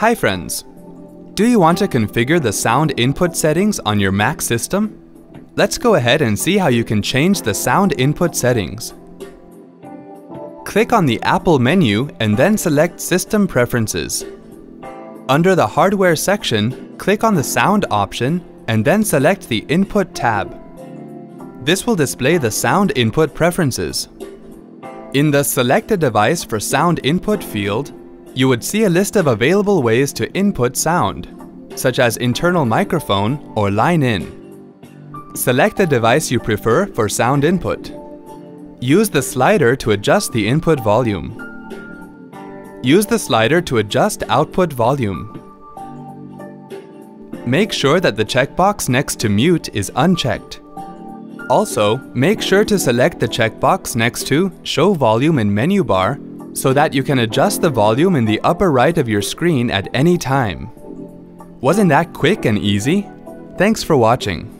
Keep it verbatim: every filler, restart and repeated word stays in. Hi friends! Do you want to configure the sound input settings on your Mac system? Let's go ahead and see how you can change the sound input settings. Click on the Apple menu and then select System Preferences. Under the Hardware section, click on the Sound option and then select the Input tab. This will display the sound input preferences. In the Select a Device for Sound Input field, you would see a list of available ways to input sound, such as internal microphone or line-in. Select the device you prefer for sound input. Use the slider to adjust the input volume. Use the slider to adjust output volume. Make sure that the checkbox next to Mute is unchecked. Also, make sure to select the checkbox next to Show Volume in Menu Bar so that you can adjust the volume in the upper right of your screen at any time. Wasn't that quick and easy? Thanks for watching.